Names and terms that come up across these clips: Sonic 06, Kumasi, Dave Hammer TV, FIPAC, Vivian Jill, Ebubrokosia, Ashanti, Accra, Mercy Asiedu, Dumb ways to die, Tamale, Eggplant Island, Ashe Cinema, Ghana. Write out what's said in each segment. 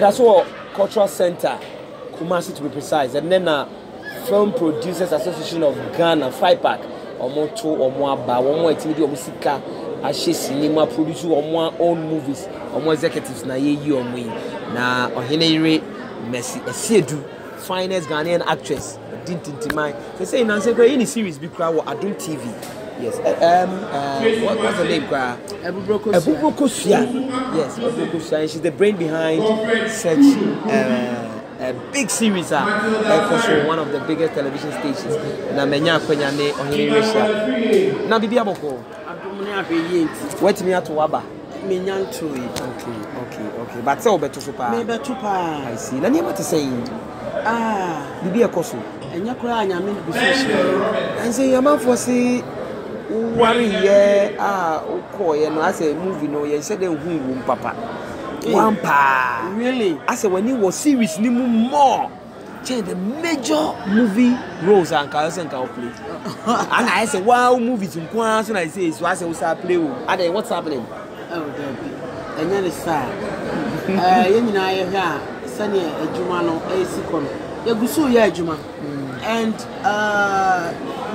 That is what Cultural Center, Kumasi to be precise, and then Film Producers Association of Ghana, FIPAC, Omoto, Omoaba, Omo Activity, Omusika, Ashe Cinema, produce Omo own movies, Omo executives, na ye Omo, na Ohenere Mercy Asiedu, finest Ghanaian actress, Dintintimai. They say in Ansegre, any series, be crowd or Adult TV. Yes, what's the name? Ebubrokosia. Yes, Ebubrokosia. She's the brain behind such a big series. For one of the biggest television stations. Na menya kwenyane onyeresha. Na bibi aboko. Abomune abeyenti. Wait me to waba. Menyantui. Okay. But say obeto super. Me beto pa. I see. Na niema te saying. Ah, bibi akoso. Enya kura anya me business. And say your man for say worry here uko ye no as a movie no ye said dem hu papa one pa really as when he was series ni more change the major movie roles and characters can play and I say wow movies nkwan so I say so as we start play o and what's happening oh god enya le star eh yen nyina ye ha sane ejuma no esikono ye gusu ye ejuma and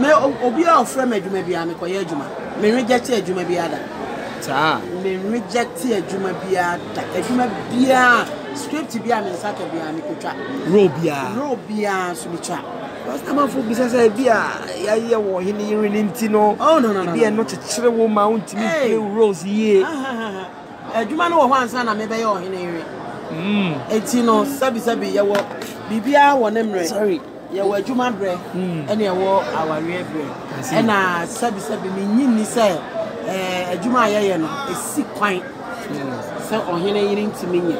me obi a ofre me adwuma bia me koye adwuma me reject adwuma bia da ta me reject adwuma bia da adwuma bia script bia me nsaka bia me kutwa row bia so me twa because am for business bia ya ye wo hene yiri nti no oh no bia no chekere wo ma unti me play roles ye adwuma no wo hansa na me be ye wo hene yiri enti no sabi ye wo bibia wo ne mre sorry ya wa juma bre ene wo aware bre ena sabi me nyinni say adjuma yeye no esi kwan say ohene yiri ntimi nye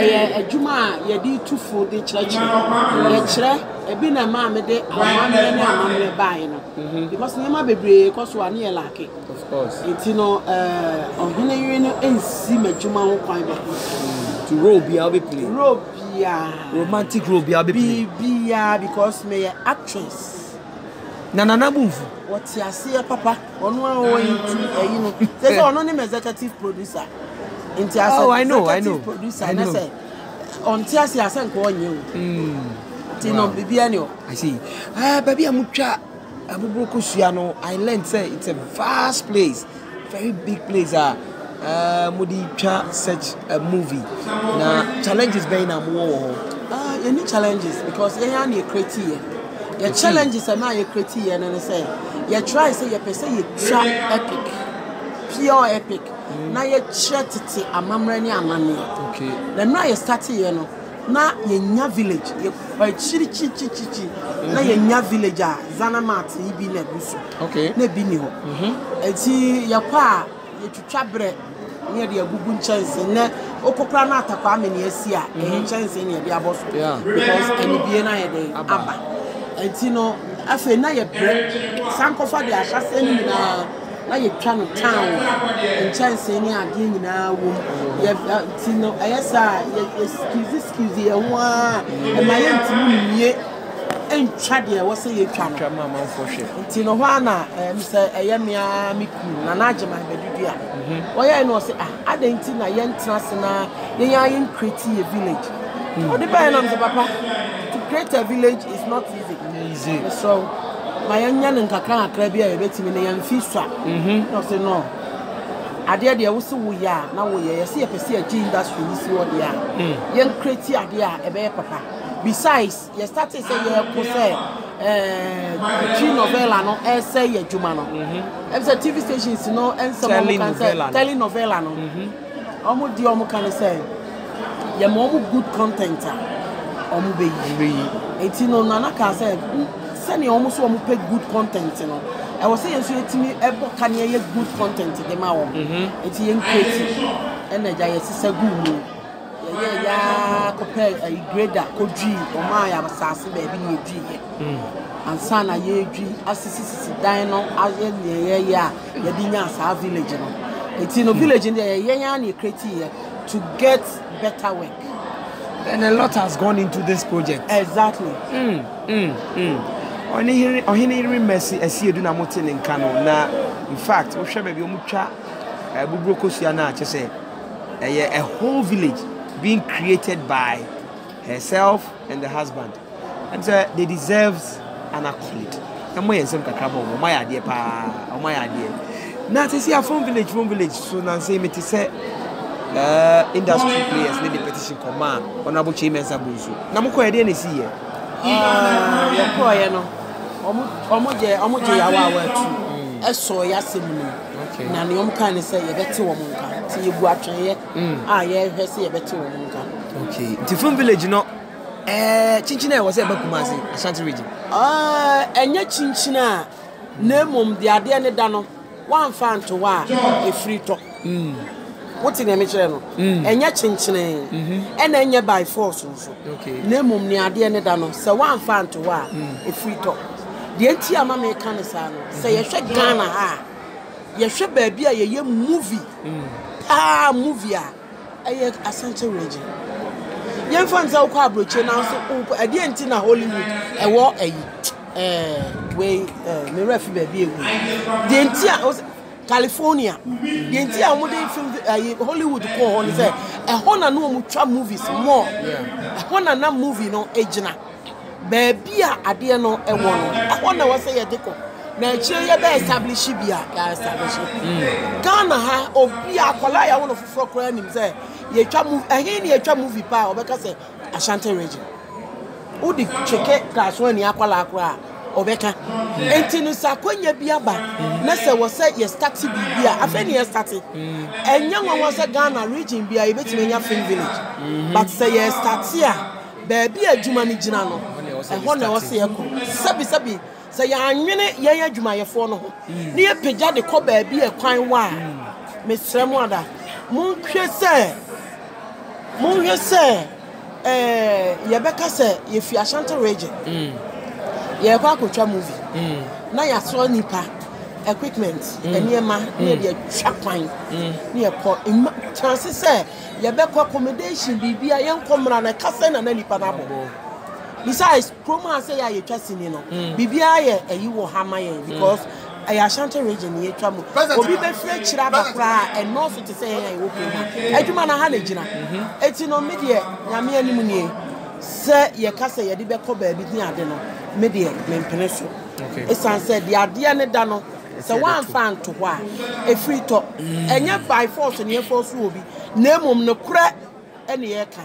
eh adjuma ye di tufo de chirachi ye chira ebi na ma me de amane ne amane bae no because ne ma bebre ko so ane elake of course itino ohene yiri no ensi madjuma ho kwan be to roll be I'll be playing romantic role be because me actress na move what you say papa onu awon you know say onu ni executive producer into as oh I know producer and I say on tia say asen ko onye o ti no bibi ani o I see baby amutwa Abubrokosia no I learned say it's a vast place very big place mudi twa search a movie na challenges be na mo any challenges because e yan e create here your challenges am I create here na say you try say you person you try epic pure epic na you chat it amamre ni amane okay na now you start here no na yenya village you chi na yenya village a zanamat ibi na gusu okay na bi ni ho enti ya kwa to chabre near the Abubu chance and Okopana Takam in Yesia, and chance in the Abos, because any Biena de Abba. And Tino, I say, now you Sankofa, they are just in a town and chance in a game in our womb. Tino, yes, excuse, and my aunt. And Chadia was a chapter, Mamma for ship. Tinowana, Mr. Ayamia Miku, Nanajama, Bedudia. Why I know, I didn't think I am Trasana, they are in creating a village. What the plan of the papa? To create a village is not easy. So, my young and Kakana Krabia, a betting in a young fish trap. No, say no. I dare the also we are now we see a PC gene that's really see what they are. Young creative idea, a bear papa. Besides, you start to say you say telenovela no, I say you juma no. If the TV stations no, and some can say telenovela no. Omo di omo can say, you omo good content omo be yi. Eti no nana can say, send you omo so omo pay good content no. I was saying so eti me ebo can ye good content the ma omo. Eti ye creative, energy ye si se good. Yeah, compare a grader, Koji, or my assassin, baby, you drink. And Sana, you drink, as a dino, as the dinas are village. It's in a village in the Yayani criteria to get better work. And a lot has gone into this project. Exactly. Only Mercy Asiedu do not mountain in Kano. Now, in fact, Osha Baby Mucha, Abubrokosia, just say a whole village. being created by herself and the husband. And so they deserve an accolade. Now, to see our phone village, so now say me to say industry players, the petition command, Honorable Chairman Sabusu. Namuko, didn't see here. Okay. Now, you can say a better woman can see you go out here. Ah, yeah, see a better woman can. Okay, the phone village, you know. Chinchina was ever Kumasi, Ashanti region. And yet Chinchina, Nemum, the Adiana Dano, one fan to one, a free talk. What's in a Michelin? And yet Chinchina, and then you by force also. Okay, Nemum, the Adiana Dano, so one fan to one, a free talk. The entire Mamma Canisano, say a shake Ghana, your ship baby, a movie, movie, Ashanti region. Young fans are quite rich and also at the end in Hollywood. A war a way, the refugee baby. The entire was California. The entire modern film Hollywood call on say a Hona no mutual movies more. A Hona no movie no agena. Baby are there no a one. A Hona was a deco. Nigeria be establish bia ya establish Ghana ha obi akola ya won ofofro kora nim say ye twa move ehin ye twa movie pa obeka say Ashanti region o di cheke class one akola akora obeka entinu sakonya bia ba na say wo say ye start bia afa ni ye start enya won wo say Ghana region bia ye beti nya film village but say ye start here be bia adwuma ni gina no ehon na wo say ye ko sabi so you are winning, yeah, you may follow. Near Pija the Cobber be a kind one. Miss Ramada Moon, sir. Moon, sir. Yabeka, sir, if you are Ashanti region. Yabaka culture movie. Now you are so nipa equipment, and near my near track mine, near port. Chances, sir, Yabeka accommodation be a young comrade and cousin and any panabo. Besides, Chroma say I trust in you know. BBI, you will hammer because I Ashanti region here trouble. Obi be free chiraba kra and no so to say I will pay. Eduma na hanejina. Etino me de na me animu nie. Say ye ka say ye de be ko ba bi din ade no. Me de me peneso. Okay. Esan say de ade ne da no. So one fan to wa. E free talk. Enye by force ne force obi. Na mum no kra ene ye ka.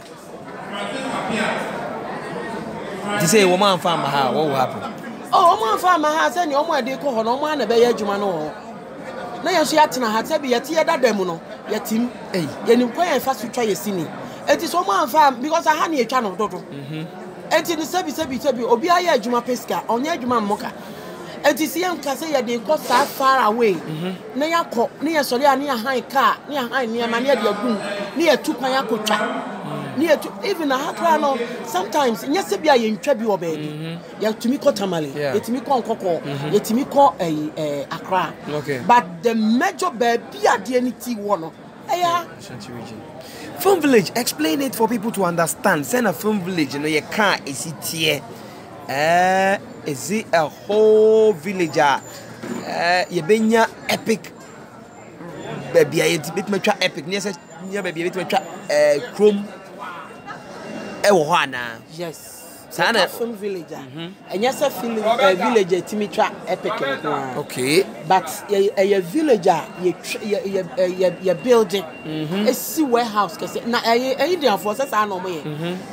They say woman farm how what will happen? Oh, woman farm has any more they call no man a bear jumano. Now she had to have a tear that demono, yet him, eh? Then you pray and fast to try a sinning. It is woman farm because I had a channel, Dodo. And in the service, Obia Juma Pesca, on Yajuma Moka. And to see him Cassia, they got that far away. Near Cop, near Solia, near high car, near high, near Mania, near Tupayakucha. Near to even a hatrano sometimes in Yasabia in Trebio baby. Yet to me call Tamale, yet me call Coco, yet me call a Accra. Okay. But the major baby at the NT one. Ashanti region. Film village, explain it for people to understand. Send a film village, you know, your car is it here. Is it a whole villager? Yabenya epic baby, I bit my trap epic. Near such near baby, bit my trap chrome. Yes. Sana film villager. And yes, a film villager Timitra epic. Okay. But a villager, your building, a sea warehouse. Now, Indian for us, I know me.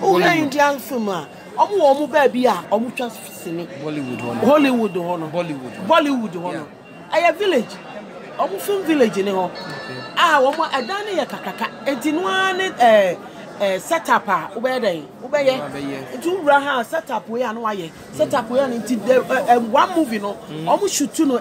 Oh, Indian film. Oh, baby, I'm transferring Bollywood. A village. I'm film village in home. Ah, I'm a Dania Kakaka. And in one. Set up Ubede. Two Raha set up we and why set up we and one movie no. Almost should to know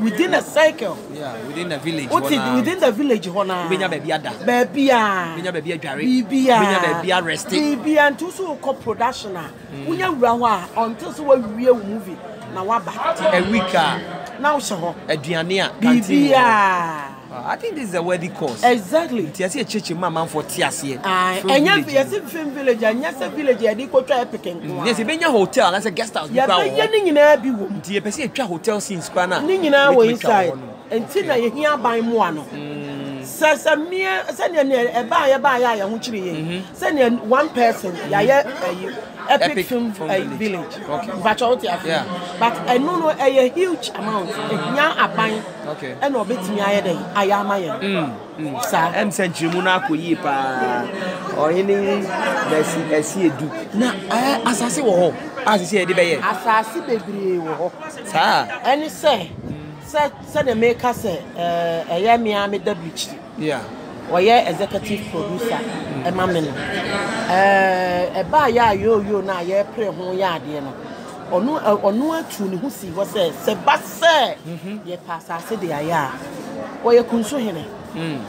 within a cycle. Yeah, within a village. What is within the village? Hona. Binya bebiada. Bebia. Binya bebia jari. Bebia. Binya bebia resting. Bebia and two so called production. Unya Rawa until so a real movie. Now what back? A week. Now so. Adriania. Bebia. I think this is a worthy cause. Exactly. There's a church in my man for Tiasia. And yes, a film village and yes, a village. I did go to Epic. Yes, a Benya hotel, that's a guest house. Yeah, but you're in a big room. Dear Pessia hotel since Pana. Ning in our inside. And Tina, you hear by Moano. one person, epic film village. But I know a huge amount. Okay. And obit me I am I said Jimuna Kuyipa or any Mercy Asiedu. Now, as I say, as I say, and he say, said the maker say, I am Miami WT. Yeah. Or yeah, executive producer, a mammy. A buyer, you now, yeah, play home yard, you know. Or no tune who see what says, Sebasa, ye pass, I said, they are. Or you can show him.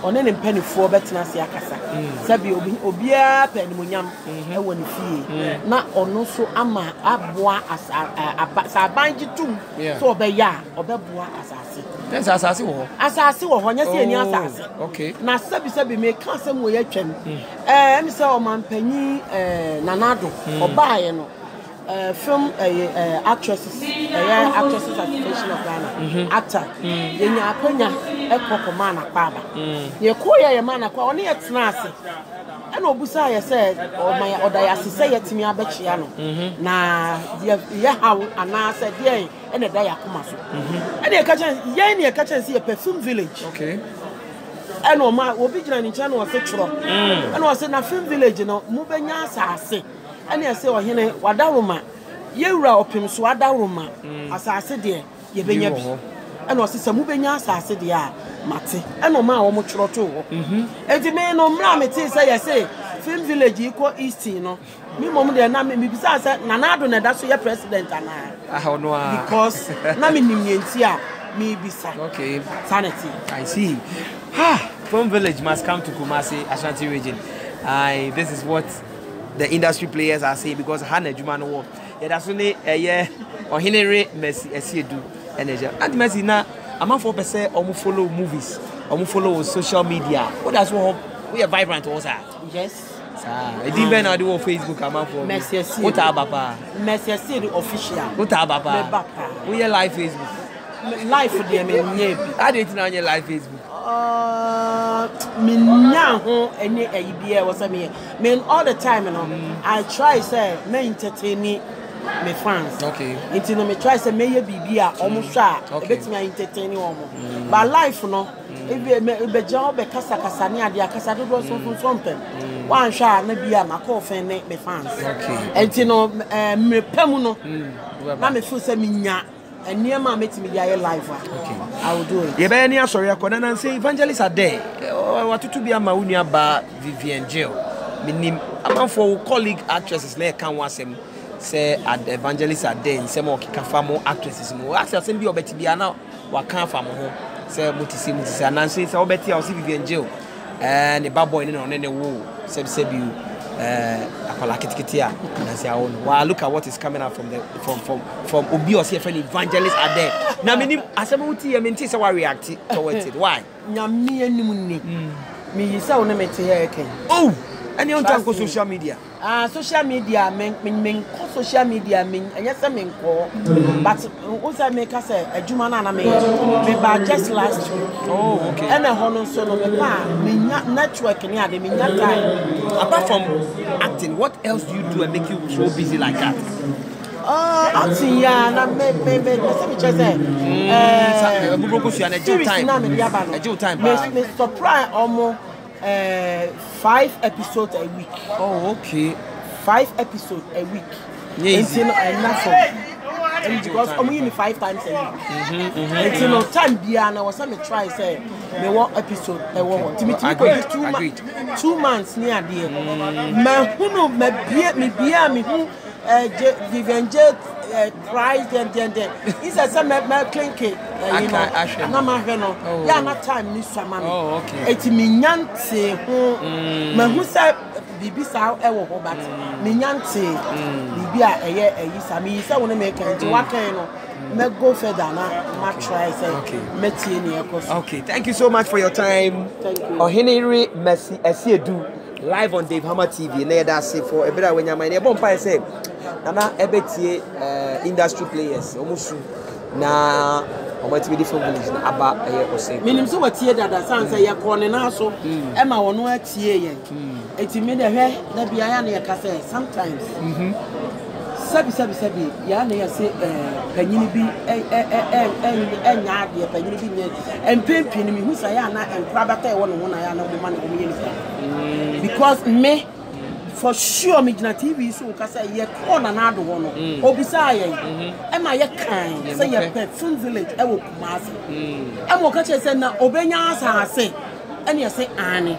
On any penny for Betanasi Akasa. Sabio Obia Penmuniam, I won't fee. Not on no so ama abwa as I bind you too. So obey ya, obeboa as I see. That's as I see. As I see, or yes, any answer. Okay. Now, Sabi Sabi may come some way. Mr. Man Penny Nanado, or Bayano. Film actresses, Actresses Association of Ghana, actor. Then you are Pena, a Pocomana Baba. You call your man a corny at Nasa. And Obusaya said, or my or Dias say it to me, I bet Chiano. Now, dear, how and I said, yea, and a day at Kumasi. And they catch us, yea, near catch us here, perfume village. Okay. And Oma will be joining Channel of Fetro. And was in a film village, you know, moving as I say. And I say, Hene, Wadaruma, you rope him, so Wadaruma, as I said, dear, you been your and was a moving as I said, yeah, Matty, and no man, much or two. And the man on Ramity say, I say, Film Village, you call East, you know. Me, Mom, dear, Nami, besides that, Nanadona, that's your president, and I don't know because Nami, me, beside, okay, sanity. I see. Ha! Film Village must come to Kumasi, Ashanti region. This is what the industry players are saying because Hannah Jumano War. Yeah, that's only a year or Henry Mercy Asiedu energy. And Mercy now, I'm not for per se or follow movies or follow social media. What that's what we are vibrant also. Yes. I didn't I do on Facebook. I'm not for Mercy Asiedu. What about Mercy Asiedu official? What about we are live Facebook? Live for them, I didn't know your live Facebook. All the time, you know, I try say me entertain my fans. Okay. Until me try say me bibia almost try. Bet me entertain you almost. But life, you know, if be job be kasa kasa ni adi kasa do do something. One shot na bia na call fan me fans. Okay. Until no me pemu no. Na me feel say me nya. And near my meeting media live. Okay. I will do it. Yeah, sorry, I couldn't and say evangelists are there. I want to be a Maunia bar Vivian Jill. Meaning, I'm for colleague actresses like can was him say at evangelists are there in some more Kikafamo actresses. More actually, send me over to be now. What can't farm home? Say, Mutis, and Nancy, I'll bet you see Vivian Jill and the bad boy in on any wall. Sebsebu. Wow, look at what is coming out from the from Obi or CFN evangelists are there. Now, many as a multi, I mean, this is how I react towards it. Why? Oh, and you don't go social media. Social media, and yes, I mean, but what I make us a Jumana made, but just last week. Oh, okay. And a honor solo, networking, yeah, they mean that time. Apart from acting, what else do you do and make you so busy like that? Acting, yeah, and I may, let's just say, a due time, Mr. Surprise almost. 5 episodes a week. Oh, okay. 5 episodes a week. Yes. And because I'm only 5 times a week. Until no time, Diana was some try say they want episode. They want to 2 months near there. Man, who know me who Vivian Jet cries then. He said some clinky. I'm not time, Mr. Man. Oh, okay. It's Mignanti who said Bibisa ever, but Mignanti Bibia a year a Yisami. So I want to make it to what kind of go further. Okay, thank you so much for your time. Thank you. Oh, Henry Mercy Asiedu live on Dave Hammer TV. Now that's it for a better when you're my neighbor. I say, Nana, I bet industry players almost. Na sometimes sabi ya na ya say panyini bi nyaade panyini bi empempini mi hu say na enkrabata e wonu ho na ya na mo ma na o me because me for sure me na TV so ka say ye ko na na do ho no obisa ye e ma ye kan say ye person village e wo Kumasi e mo ka che say na obenya asase and you say ane.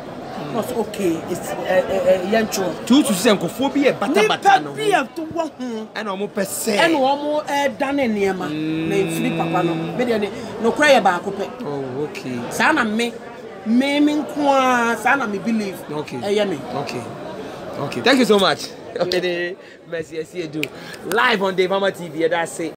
Not okay, it's yancho. 2 to 6 kophobia, bata no. We have to walk. And almost per se. And almost done in Yema. They flip papa no. But they no cry about kope. Oh okay. Sana me minkwa. Sana me believe. Okay. Yemi. Okay. Thank you so much. Okay. Mercy Asiedu. Live on Dave Hammer TV. That's it.